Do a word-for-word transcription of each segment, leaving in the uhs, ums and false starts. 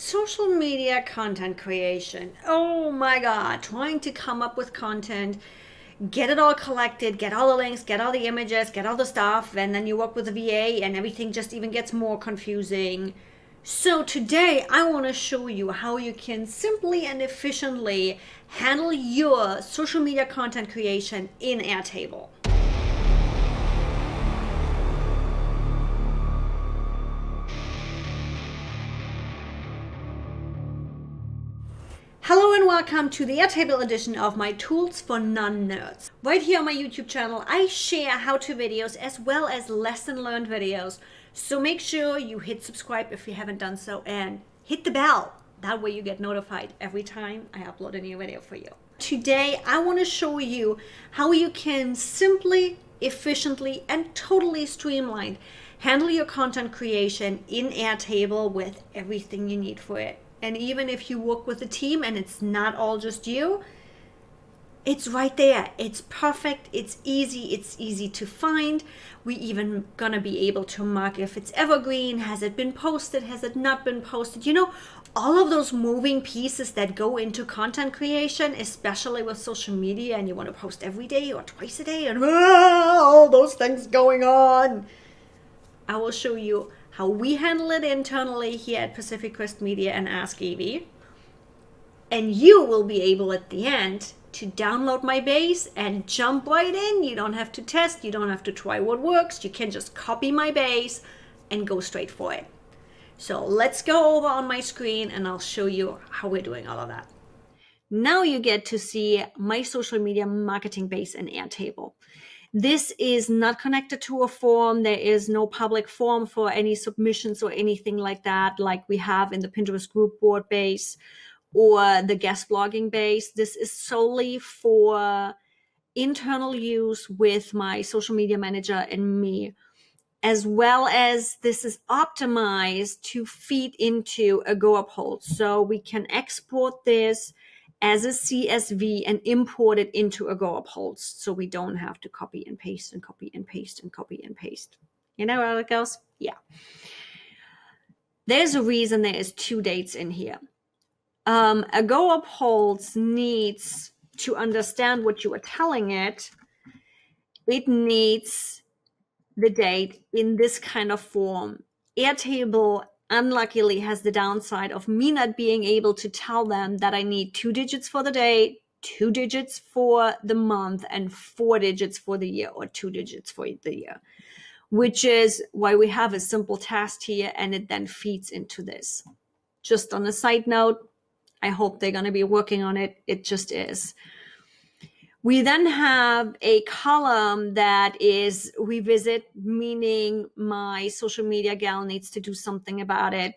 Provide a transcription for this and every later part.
Social media content creation. Oh my God, trying to come up with content, get it all collected, get all the links, get all the images, get all the stuff, and then you work with the V A and everything just even gets more confusing. So today I want to show you how you can simply and efficiently handle your social media content creation in Airtable. Hello and welcome to the Airtable edition of my Tools for Non-Nerds. Right here on my YouTube channel, I share how-to videos as well as lesson learned videos. So make sure you hit subscribe if you haven't done so and hit the bell. That way you get notified every time I upload a new video for you. Today, I want to show you how you can simply, efficiently, and totally streamlined handle your content creation in Airtable with everything you need for it. And even if you work with a team and it's not all just you, it's right there. It's perfect. It's easy. It's easy to find. We even gonna be able to mark if it's evergreen. Has it been posted? Has it not been posted? You know, all of those moving pieces that go into content creation, especially with social media, and you want to post every day or twice a day and ah, all those things going on. I will show you how we handle it internally here at Pacific Crest Media and Ask Evie. And you will be able at the end to download my base and jump right in. You don't have to test. You don't have to try what works. You can just copy my base and go straight for it. So let's go over on my screen and I'll show you how we're doing all of that. Now you get to see my social media marketing base in Airtable. This is not connected to a form. There is no public form for any submissions or anything like that, like we have in the Pinterest group board base or the guest blogging base. This is solely for internal use with my social media manager and me, as well as this is optimized to feed into Agorapulse. So we can export this as a C S V and import it into Agorapulse, so we don't have to copy and paste and copy and paste and copy and paste. You know how it goes? Yeah. There's a reason there is two dates in here. Um, Agorapulse needs to understand what you are telling it. It needs the date in this kind of form. Airtable unluckily has the downside of me not being able to tell them that I need two digits for the day, two digits for the month, and four digits for the year, or two digits for the year, which is why we have a simple task here and it then feeds into this. Just on a side note, I hope they're going to be working on it. It just is. We then have a column that is revisit, meaning my social media gal needs to do something about it.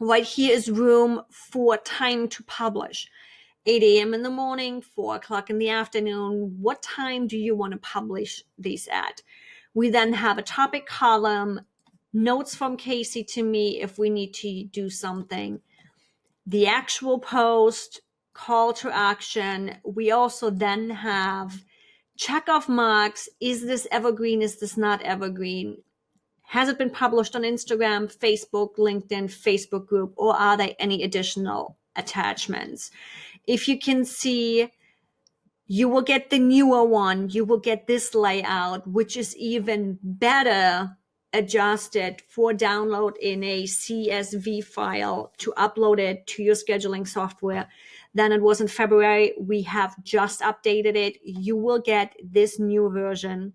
Right here is room for time to publish. eight A M in the morning, four o'clock in the afternoon. What time do you want to publish these at? We then have a topic column, notes from Casey to me if we need to do something. The actual post, call to action. We also then have check off marks. Is this evergreen? Is this not evergreen? Has it been published on Instagram, Facebook, LinkedIn, Facebook group, or are there any additional attachments? If you can see, you will get the newer one. You will get this layout, which is even better adjusted for download in a C S V file to upload it to your scheduling software. Then it was in February. We have just updated it. You will get this new version.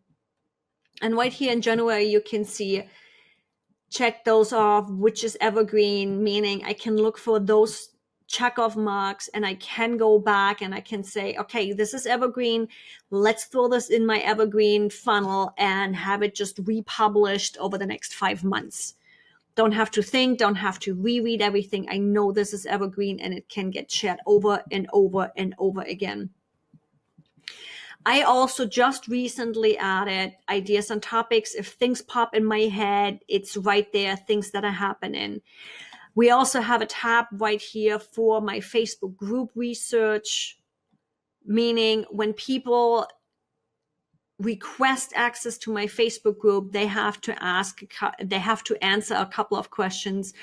And right here in January, you can see, check those off, which is evergreen, meaning I can look for those check off marks and I can go back and I can say, okay, this is evergreen. Let's throw this in my evergreen funnel and have it just republished over the next five months. Don't have to think, don't have to reread everything. I know this is evergreen and it can get shared over and over and over again. I also just recently added ideas and topics. If things pop in my head, it's right there, things that are happening. We also have a tab right here for my Facebook group research, meaning when people request access to my Facebook group, they have to ask, they have to answer a couple of questions.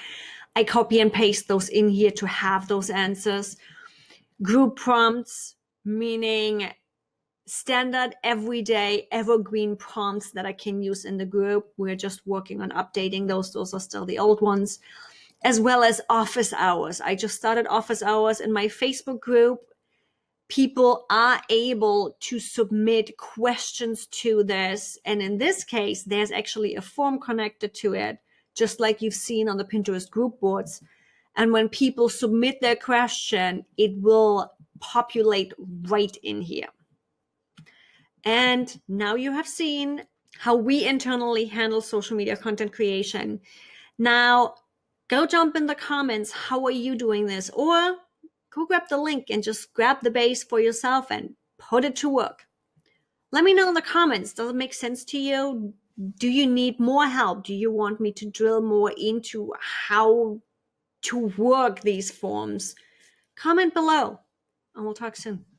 I copy and paste those in here to have those answers. Group prompts, meaning standard, everyday, evergreen prompts that I can use in the group. We're just working on updating those. Those are still the old ones. As well as office hours. I just started office hours in my Facebook group. People are able to submit questions to this. And in this case, there's actually a form connected to it, just like you've seen on the Pinterest group boards. And when people submit their question, it will populate right in here. And now you have seen how we internally handle social media content creation. Now, go jump in the comments. How are you doing this? Or go grab the link and just grab the base for yourself and put it to work. Let me know in the comments. Does it make sense to you? Do you need more help? Do you want me to drill more into how to work these forms? Comment below and we'll talk soon.